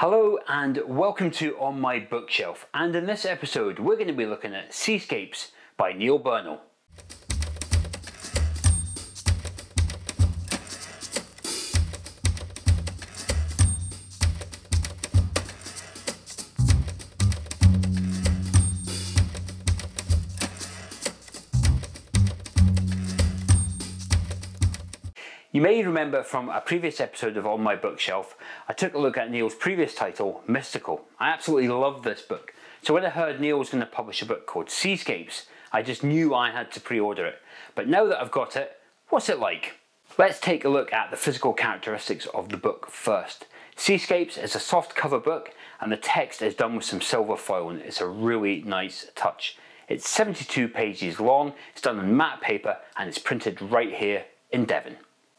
Hello and welcome to On My Bookshelf, and in this episode we're going to be looking at Seascapes by Neil Burnell. You may remember from a previous episode of On My Bookshelf, I took a look at Neil's previous title, Mystical. I absolutely love this book. So when I heard Neil was going to publish a book called Seascapes, I just knew I had to pre-order it. But now that I've got it, what's it like? Let's take a look at the physical characteristics of the book first. Seascapes is a soft cover book and the text is done with some silver foil, and it's a really nice touch. It's 72 pages long, it's done on matte paper, and it's printed right here in Devon.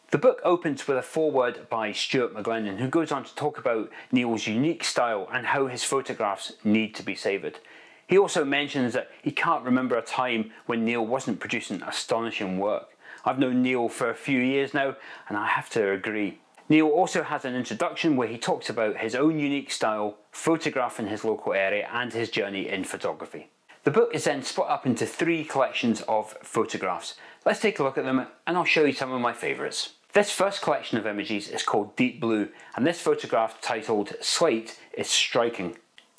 The book opens with a foreword by Stuart McGlendon, who goes on to talk about Neil's unique style and how his photographs need to be savoured. He also mentions that he can't remember a time when Neil wasn't producing astonishing work. I've known Neil for a few years now, and I have to agree. Neil also has an introduction where he talks about his own unique style, photographing his local area, and his journey in photography. The book is then split up into three collections of photographs. Let's take a look at them, and I'll show you some of my favourites. This first collection of images is called Deep Blue, and this photograph, titled Slate, is striking.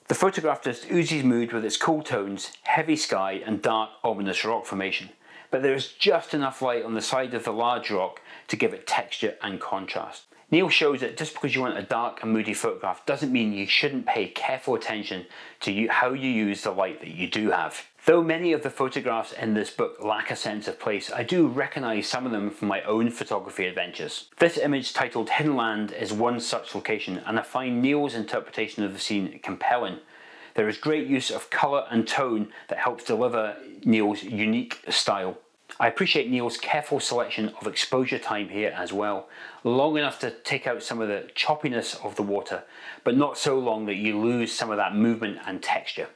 The photograph just oozes mood with its cool tones, heavy sky and dark ominous rock formation, but there is just enough light on the side of the large rock to give it texture and contrast. Neil shows that just because you want a dark and moody photograph doesn't mean you shouldn't pay careful attention to how you use the light that you do have. Though many of the photographs in this book lack a sense of place, I do recognise some of them from my own photography adventures. This image, titled Hidden Land, is one such location, and I find Neil's interpretation of the scene compelling. There is great use of colour and tone that helps deliver Neil's unique style. I appreciate Neil's careful selection of exposure time here as well, long enough to take out some of the choppiness of the water, but not so long that you lose some of that movement and texture.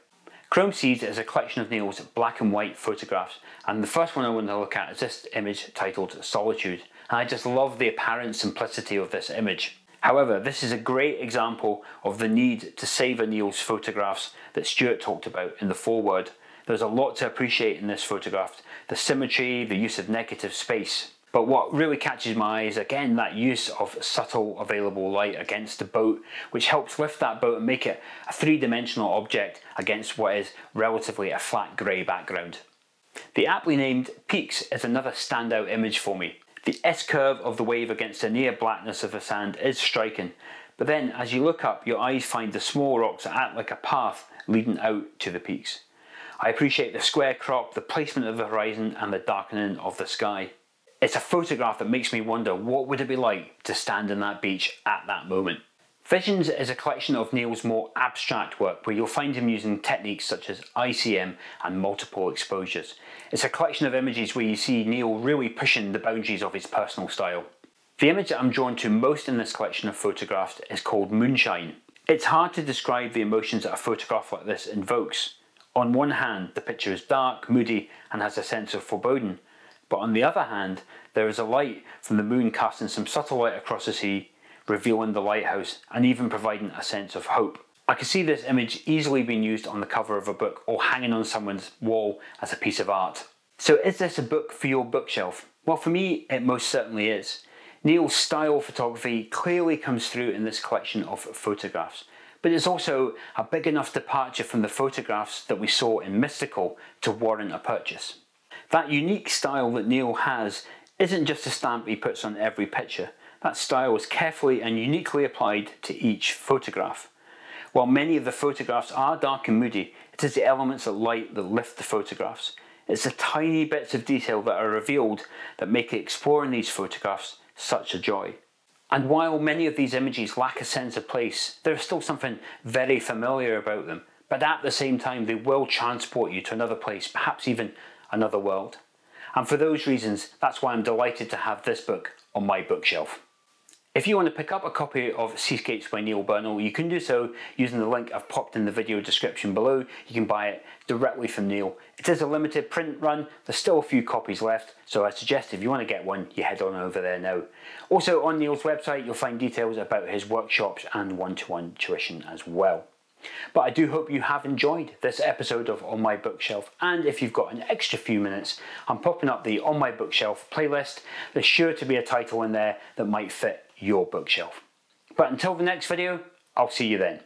Chrome Seeds is a collection of Neil's black and white photographs, and the first one I want to look at is this image titled Solitude, and I just love the apparent simplicity of this image. However, this is a great example of the need to savour Neil's photographs that Stuart talked about in the foreword. There's a lot to appreciate in this photograph, the symmetry, the use of negative space. But what really catches my eye is again that use of subtle available light against the boat, which helps lift that boat and make it a three-dimensional object against what is relatively a flat grey background. The aptly named Peaks is another standout image for me. The S-curve of the wave against the near blackness of the sand is striking, but then as you look up, your eyes find the small rocks that act like a path leading out to the peaks. I appreciate the square crop, the placement of the horizon, and the darkening of the sky. It's a photograph that makes me wonder what would it be like to stand on that beach at that moment. Visions is a collection of Neil's more abstract work where you'll find him using techniques such as ICM and multiple exposures. It's a collection of images where you see Neil really pushing the boundaries of his personal style. The image that I'm drawn to most in this collection of photographs is called Moonshine. It's hard to describe the emotions that a photograph like this invokes. On one hand, the picture is dark, moody, and has a sense of foreboding. But on the other hand, there is a light from the moon casting some subtle light across the sea, revealing the lighthouse and even providing a sense of hope. I can see this image easily being used on the cover of a book or hanging on someone's wall as a piece of art. So is this a book for your bookshelf? Well, for me, it most certainly is. Neil's style of photography clearly comes through in this collection of photographs, but it's also a big enough departure from the photographs that we saw in Mystical to warrant a purchase. That unique style that Neil has isn't just a stamp he puts on every picture. That style is carefully and uniquely applied to each photograph. While many of the photographs are dark and moody, it is the elements of light that lift the photographs. It's the tiny bits of detail that are revealed that make exploring these photographs such a joy. And while many of these images lack a sense of place, there is still something very familiar about them. But at the same time, they will transport you to another place, perhaps even another world. And for those reasons, that's why I'm delighted to have this book on my bookshelf. If you want to pick up a copy of Seascapes by Neil Burnell, you can do so using the link I've popped in the video description below. You can buy it directly from Neil. It is a limited print run, there's still a few copies left, so I suggest if you want to get one, you head on over there now. Also on Neil's website, you'll find details about his workshops and one-to-one tuition as well. But I do hope you have enjoyed this episode of On My Bookshelf, and if you've got an extra few minutes, I'm popping up the On My Bookshelf playlist. There's sure to be a title in there that might fit your bookshelf. But until the next video, I'll see you then.